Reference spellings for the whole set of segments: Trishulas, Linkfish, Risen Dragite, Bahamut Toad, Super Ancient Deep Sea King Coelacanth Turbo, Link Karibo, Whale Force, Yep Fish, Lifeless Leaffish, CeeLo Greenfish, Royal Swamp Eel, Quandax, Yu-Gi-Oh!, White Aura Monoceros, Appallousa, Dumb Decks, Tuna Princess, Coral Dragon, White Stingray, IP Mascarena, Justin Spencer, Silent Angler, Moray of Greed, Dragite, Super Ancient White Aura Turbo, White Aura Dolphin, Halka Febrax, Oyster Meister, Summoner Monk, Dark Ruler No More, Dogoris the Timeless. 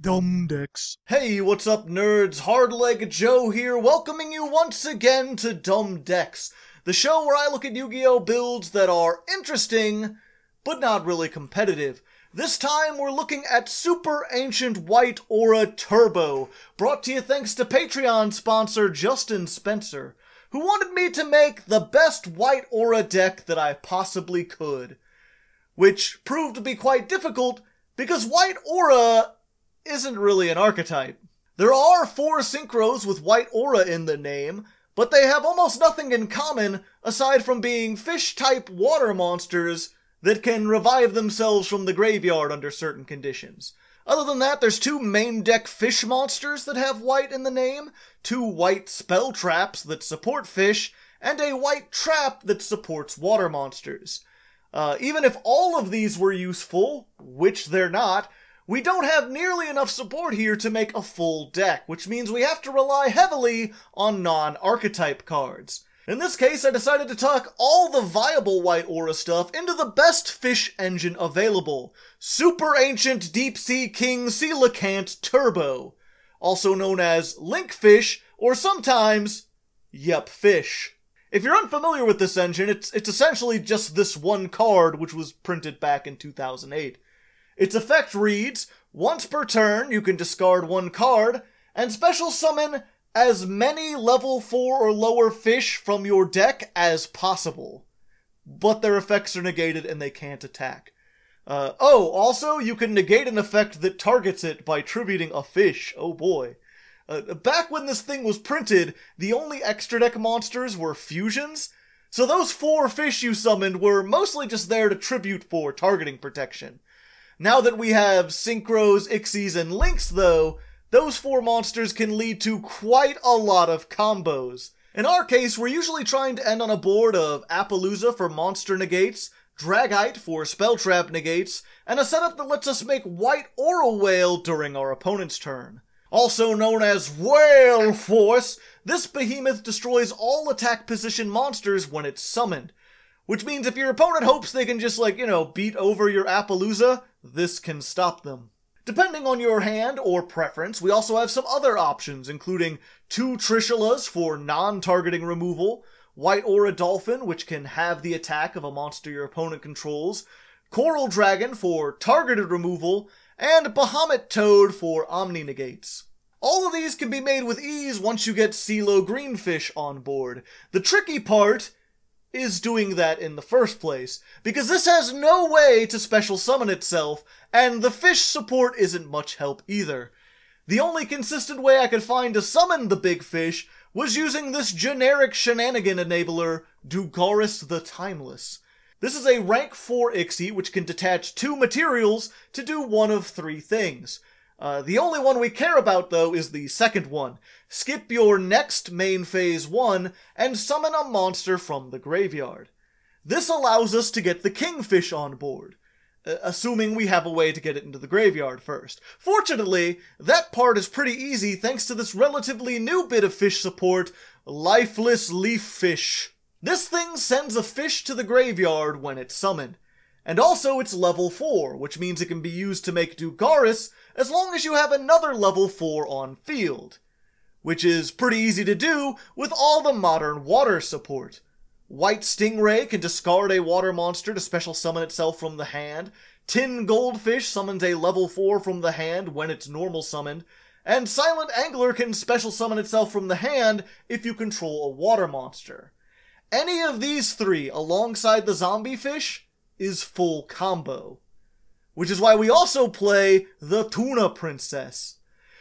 Dumb Decks. Hey, what's up, nerds? Hardleg Joe here, welcoming you once again to Dumb Decks, the show where I look at Yu-Gi-Oh! Builds that are interesting, but not really competitive. This time, we're looking at Super Ancient White Aura Turbo, brought to you thanks to Patreon sponsor Justin Spencer, who wanted me to make the best White Aura deck that I possibly could, which proved to be quite difficult because White Aura isn't really an archetype. There are four synchros with White Aura in the name, but they have almost nothing in common aside from being fish-type water monsters that can revive themselves from the graveyard under certain conditions. Other than that, there's two main deck fish monsters that have white in the name, two white spell traps that support fish, and a white trap that supports water monsters. Even if all of these were useful, which they're not, we don't have nearly enough support here to make a full deck, which means we have to rely heavily on non-archetype cards. In this case, I decided to tuck all the viable White Aura stuff into the best fish engine available, Super Ancient Deep Sea King Coelacanth Turbo, also known as Linkfish, or sometimes Yep Fish. If you're unfamiliar with this engine, it's essentially just this one card, which was printed back in 2008. Its effect reads, once per turn, you can discard one card, and special summon as many level 4 or lower fish from your deck as possible. But their effects are negated and they can't attack. Also, you can negate an effect that targets it by tributing a fish. Oh boy. Back when this thing was printed, the only extra deck monsters were fusions, so those four fish you summoned were mostly just there to tribute for targeting protection. Now that we have Synchros, Ixies, and Links, though, those four monsters can lead to quite a lot of combos. In our case, we're usually trying to end on a board of Appallousa for monster negates, Dragite for spell trap negates, and a setup that lets us make White Aura Whale during our opponent's turn. Also known as Whale Force, this behemoth destroys all attack position monsters when it's summoned. Which means if your opponent hopes they can just, beat over your Appaloosa, this can stop them. Depending on your hand or preference, we also have some other options, including two Trishulas for non-targeting removal, White Aura Dolphin, which can halve the attack of a monster your opponent controls, Coral Dragon for targeted removal, and Bahamut Toad for omni-negates. All of these can be made with ease once you get CeeLo Greenfish on board. The tricky part is doing that in the first place, because this has no way to special summon itself, and the fish support isn't much help either. The only consistent way I could find to summon the big fish was using this generic shenanigan enabler, Dogoris the Timeless. This is a rank 4 Ixie, which can detach two materials to do one of three things. The only one we care about, though, is the second one. Skip your next main phase 1 and summon a monster from the graveyard. This allows us to get the Kingfish on board, assuming we have a way to get it into the graveyard first. Fortunately, that part is pretty easy thanks to this relatively new bit of fish support, Lifeless Leaffish. This thing sends a fish to the graveyard when it's summoned. And also it's level 4, which means it can be used to make Dogoris as long as you have another level 4 on field. Which is pretty easy to do with all the modern water support. White Stingray can discard a water monster to special summon itself from the hand. Tin Goldfish summons a level 4 from the hand when it's normal summoned. And Silent Angler can special summon itself from the hand if you control a water monster. Any of these three, alongside the zombie fish, is full combo. Which is why we also play the Tuna Princess.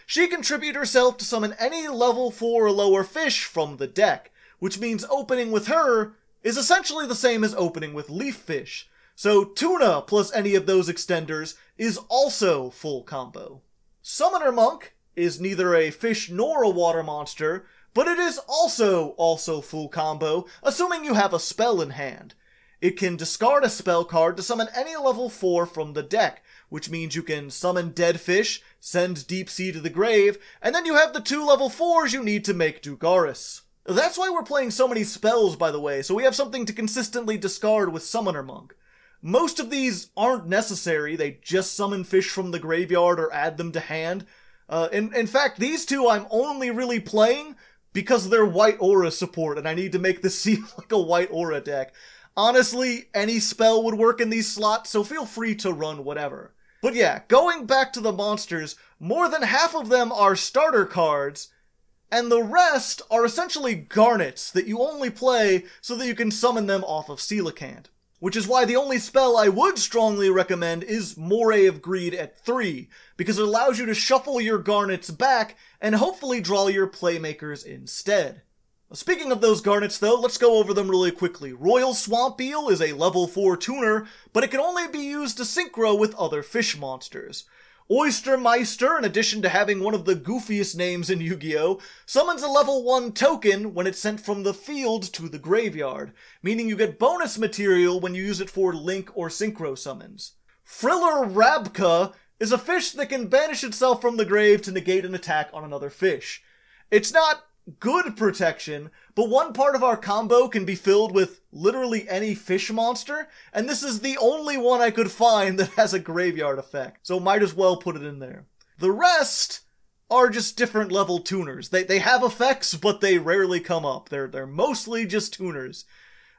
She can tribute herself to summon any level 4 or lower fish from the deck, which means opening with her is essentially the same as opening with Leaf Fish. So Tuna plus any of those extenders is also full combo. Summoner Monk is neither a fish nor a water monster, but it is also full combo, assuming you have a spell in hand. It can discard a spell card to summon any level 4 from the deck, which means you can summon dead fish, send Deep Sea to the grave, and then you have the two level 4s you need to make Dogoris. That's why we're playing so many spells, by the way, so we have something to consistently discard with Summoner Monk. Most of these aren't necessary. They just summon fish from the graveyard or add them to hand. In fact, these two I'm only really playing because they're White Aura support, and I need to make this seem like a White Aura deck. Honestly, any spell would work in these slots, so feel free to run whatever. But yeah, going back to the monsters, more than half of them are starter cards, and the rest are essentially garnets that you only play so that you can summon them off of Coelacanth. Which is why the only spell I would strongly recommend is Moray of Greed at 3, because it allows you to shuffle your garnets back and hopefully draw your playmakers instead. Speaking of those garnets though, let's go over them really quickly. Royal Swamp Eel is a level 4 tuner, but it can only be used to synchro with other fish monsters. Oyster Meister, in addition to having one of the goofiest names in Yu-Gi-Oh!, summons a level 1 token when it's sent from the field to the graveyard, meaning you get bonus material when you use it for link or synchro summons. Friller Rabka is a fish that can banish itself from the grave to negate an attack on another fish. It's not good protection, but one part of our combo can be filled with literally any fish monster, and this is the only one I could find that has a graveyard effect, so might as well put it in there. The rest are just different level tuners. They have effects, but they rarely come up. They're mostly just tuners.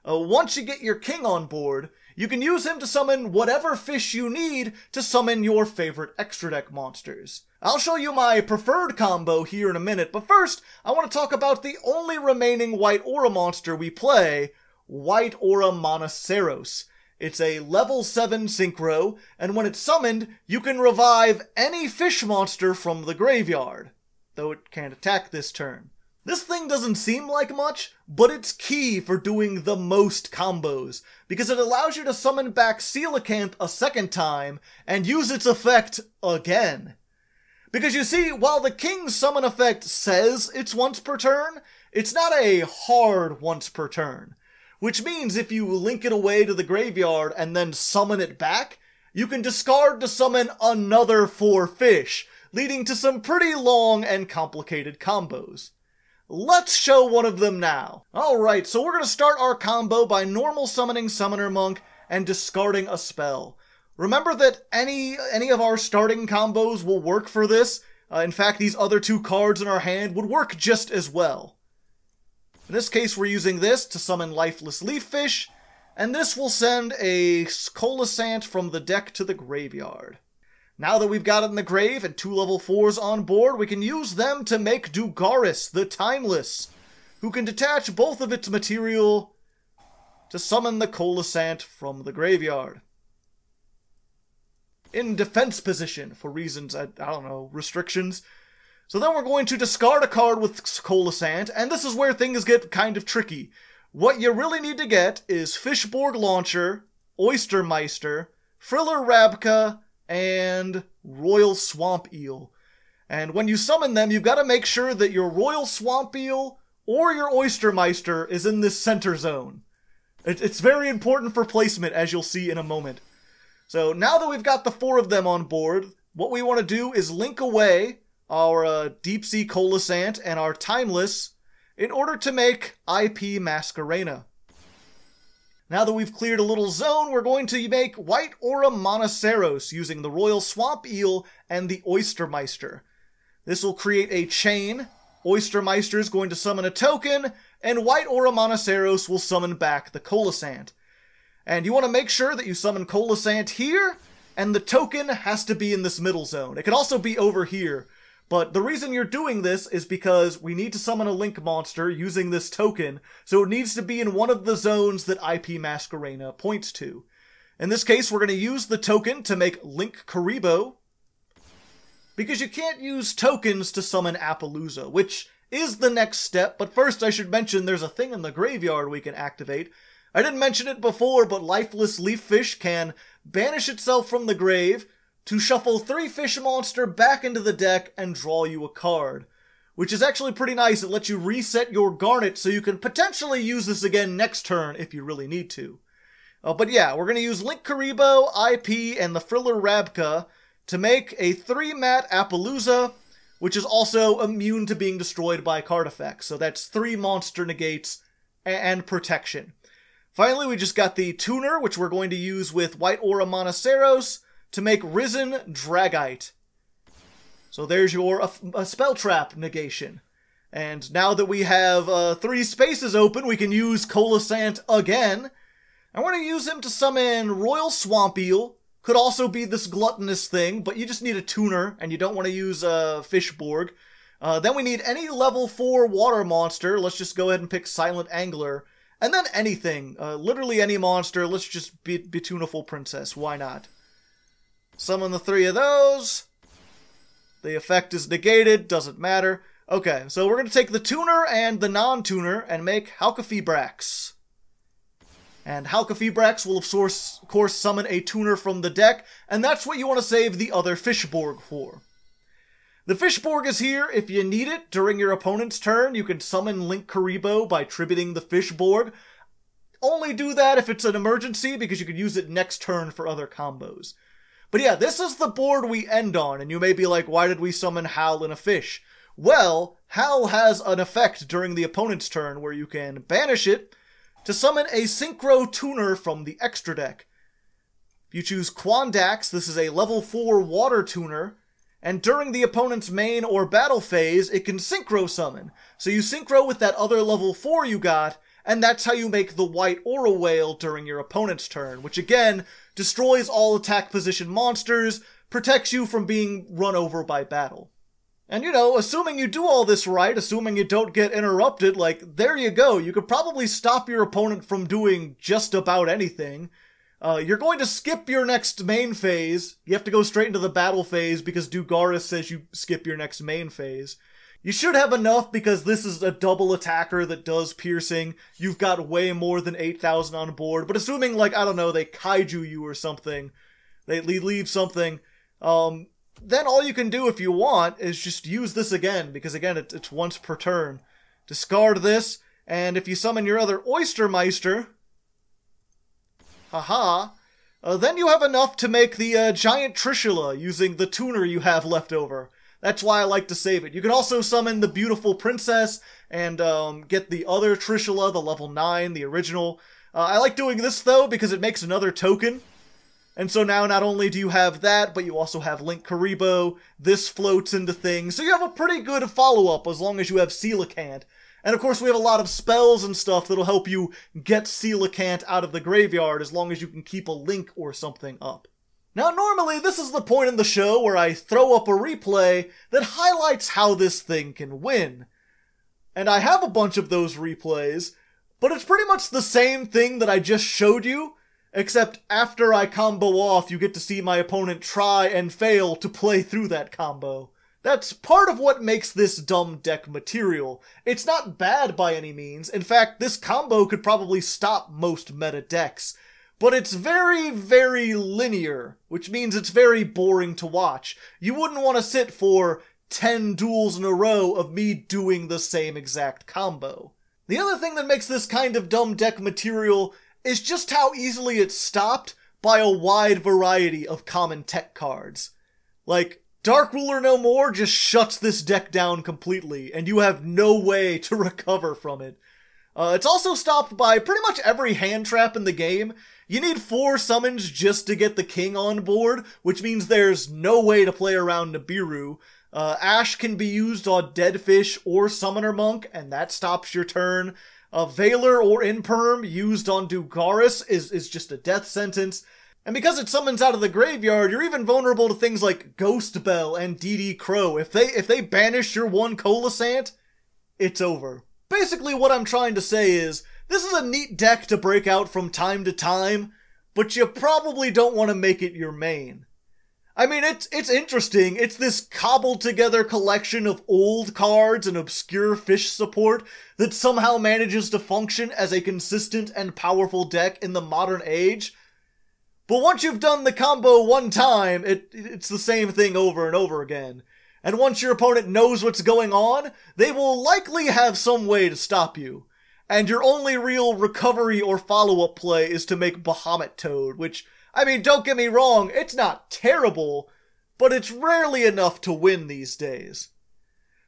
Once you get your king on board, you can use him to summon whatever fish you need to summon your favorite extra deck monsters. I'll show you my preferred combo here in a minute, but first, I want to talk about the only remaining White Aura monster we play, White Aura Monoceros. It's a level 7 synchro, and when it's summoned, you can revive any fish monster from the graveyard, though it can't attack this turn. This thing doesn't seem like much, but it's key for doing the most combos, because it allows you to summon back Coelacanth a second time and use its effect again. Because you see, while the king's summon effect says it's once per turn, it's not a hard once per turn. Which means if you link it away to the graveyard and then summon it back, you can discard to summon another 4 fish, leading to some pretty long and complicated combos. Let's show one of them now. Alright, so we're going to start our combo by normal summoning Summoner Monk and discarding a spell. Remember that any of our starting combos will work for this. In fact, these other 2 cards in our hand would work just as well. In this case, we're using this to summon Lifeless Leaffish, and this will send a Coelacanth from the deck to the graveyard. Now that we've got it in the grave and 2 level 4s on board, we can use them to make Dogoris the Timeless, who can detach both of its material to summon the Coelacanth from the graveyard. In defense position, for reasons, I don't know, restrictions. So then we're going to discard a card with Coelacanth, and this is where things get kind of tricky. What you really need to get is Fishborg Launcher, Oyster Meister, Friller Rabka, and Royal Swamp Eel. And when you summon them, you've got to make sure that your Royal Swamp Eel or your Oyster Meister is in this center zone. It's very important for placement, as you'll see in a moment. So now that we've got the 4 of them on board, what we want to do is link away our Deep Sea Coelacanth and our Timeless in order to make IP Mascarena. Now that we've cleared a little zone, we're going to make White Aura Monoceros using the Royal Swamp Eel and the Oyster Meister. This will create a chain. Oyster Meister is going to summon a token, and White Aura Monoceros will summon back the Coelacanth. And you want to make sure that you summon Coelacanth here, and the token has to be in this middle zone. It can also be over here, but the reason you're doing this is because we need to summon a link monster using this token, so it needs to be in one of the zones that IP Mascarena points to. In this case, we're going to use the token to make Link Karibo, because you can't use tokens to summon Appallousa, which is the next step, but first I should mention there's a thing in the graveyard we can activate. I didn't mention it before, but Lifeless Leaffish can banish itself from the grave, to shuffle 3 fish monster back into the deck and draw you a card. Which is actually pretty nice. It lets you reset your garnet so you can potentially use this again next turn if you really need to. But yeah, we're going to use Link Karibo, IP, and the Friller Rabka to make a 3-mat Appaloosa, which is also immune to being destroyed by card effects. So that's 3 monster negates and protection. Finally, we just got the tuner, which we're going to use with White Aura Monoceros to make Risen Dragite. So there's your spell trap negation. And now that we have 3 spaces open, we can use Coelacanth again. I want to use him to summon Royal Swamp Eel. Could also be this gluttonous thing, but you just need a tuner, and you don't want to use Fishborg. Then we need any level 4 water monster. Let's just go ahead and pick Silent Angler. And then anything. Literally any monster. Let's just be Tuna Princess. Why not? Summon the 3 of those. The effect is negated. Doesn't matter. Okay, so we're going to take the tuner and the non-tuner and make Halka Febrax. And Halka Febrax will of course summon a tuner from the deck, and that's what you want to save the other Fishborg for. The Fishborg is here if you need it. During your opponent's turn, you can summon Link Karibo by tributing the Fishborg. Only do that if it's an emergency, because you can use it next turn for other combos. But yeah, this is the board we end on, and you may be like, why did we summon Hal and a fish? Well, Hal has an effect during the opponent's turn where you can banish it to summon a Synchro Tuner from the extra deck. If you choose Quandax, this is a level 4 water tuner, and during the opponent's main or battle phase, it can Synchro summon. So you Synchro with that other level 4 you got, and that's how you make the White Aura Whale during your opponent's turn, which again, destroys all attack position monsters, protects you from being run over by battle. And you know, assuming you do all this right, assuming you don't get interrupted, like, there you go. You could probably stop your opponent from doing just about anything. You're going to skip your next main phase. You have to go straight into the battle phase because Dogoris says you skip your next main phase. You should have enough because this is a double attacker that does piercing. You've got way more than 8,000 on board, but assuming, like, I don't know, they kaiju you or something, they leave something, then all you can do if you want is just use this again, because again, it's once per turn. Discard this, and if you summon your other Oyster Meister, haha, then you have enough to make the giant Trishula using the tuner you have left over. That's why I like to save it. You can also summon the beautiful princess and get the other Trishula, the level 9, the original. I like doing this though because it makes another token. And so now not only do you have that, but you also have Link Karibo. This floats into things. So you have a pretty good follow-up as long as you have CeeLo. And of course we have a lot of spells and stuff that'll help you get CeeLo out of the graveyard as long as you can keep a Link or something up. Now normally this is the point in the show where I throw up a replay that highlights how this thing can win. And I have a bunch of those replays, but it's pretty much the same thing that I just showed you, except after I combo off, you get to see my opponent try and fail to play through that combo. That's part of what makes this dumb deck material. It's not bad by any means. In fact, this combo could probably stop most meta decks. But it's very, very linear, which means it's very boring to watch. You wouldn't want to sit for 10 duels in a row of me doing the same exact combo. The other thing that makes this kind of dumb deck material is just how easily it's stopped by a wide variety of common tech cards. Like, Dark Ruler No More just shuts this deck down completely, and you have no way to recover from it. It's also stopped by pretty much every hand trap in the game. You need 4 summons just to get the king on board, which means there's no way to play around Nibiru. Ash can be used on Dead Fish or Summoner Monk, and that stops your turn. Veiler or Imperm used on Dogoris is just a death sentence. And because it summons out of the graveyard, you're even vulnerable to things like Ghost Bell and DD Crow. If they banish your one Coelacanth, it's over. Basically what I'm trying to say is, this is a neat deck to break out from time to time, but you probably don't want to make it your main. I mean, it's interesting. It's this cobbled-together collection of old cards and obscure fish support that somehow manages to function as a consistent and powerful deck in the modern age. But once you've done the combo one time, it's the same thing over and over again. And once your opponent knows what's going on, they will likely have some way to stop you. And your only real recovery or follow-up play is to make Bahamut Toad, which, I mean, don't get me wrong, it's not terrible, but it's rarely enough to win these days.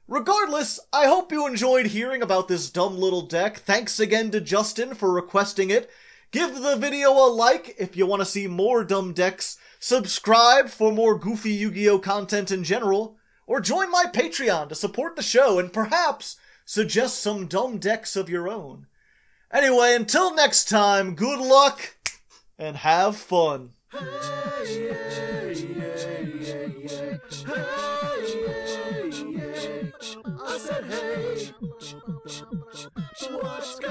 Regardless, I hope you enjoyed hearing about this dumb little deck. Thanks again to Justin for requesting it. Give the video a like if you want to see more Dumb Decks, subscribe for more goofy Yu-Gi-Oh! Content in general, or join my Patreon to support the show and perhaps suggest some Dumb Decks of your own. Anyway, until next time, good luck and have fun. I said, hey, what's